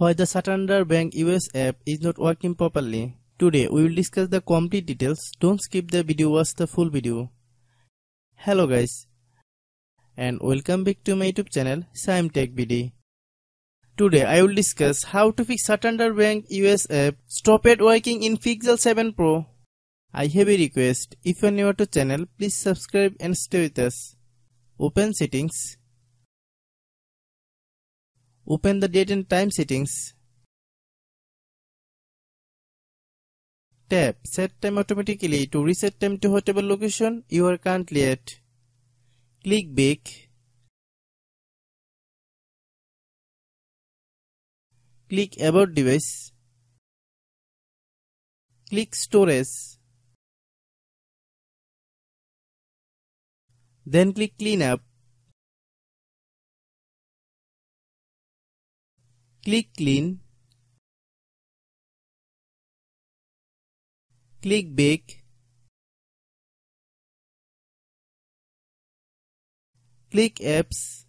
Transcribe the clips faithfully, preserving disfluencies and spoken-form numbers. why the Santander Bank U S app is not working properly. Today we will discuss the complete details. Don't skip the video, watch the full video. Hello guys, and welcome back to my YouTube channel SimTechBD. Today I will discuss how to fix Santander Bank U S app stopped working in Pixel seven Pro. I have a request, if you are new to channel, please subscribe and stay with us. Open settings. Open the date and time settings. Tap set time automatically to reset time to whatever location you are currently at. Click back. Click about device. Click storage. Then click cleanup. Click clean. Click back. Click apps.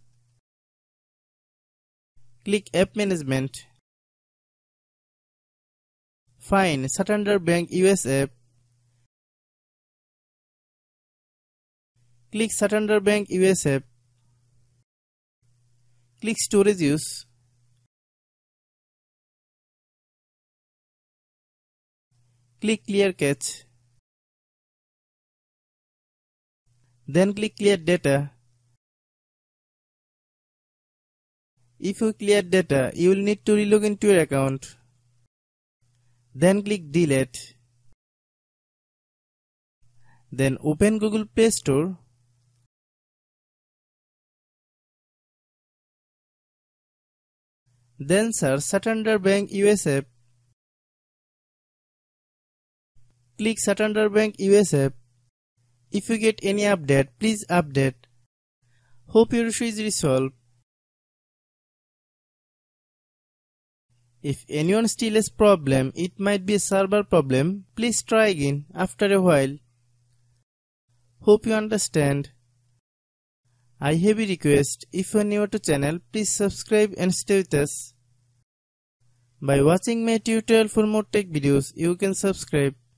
Click app management. Find Santander Bank U S app. Click Santander Bank U S app. Click storage use. Click clear cache. Then click clear data. If you clear data, you will need to relog into your account. Then click delete. Then open Google Play Store. Then search Santander Bank U S app. Click Santander Bank U S app. If you get any update, please update. Hope your issue is resolved. If anyone still has problem, it might be a server problem. Please try again after a while. Hope you understand. I have a request, if you are new to channel, please subscribe and stay with us. By watching my tutorial for more tech videos, you can subscribe.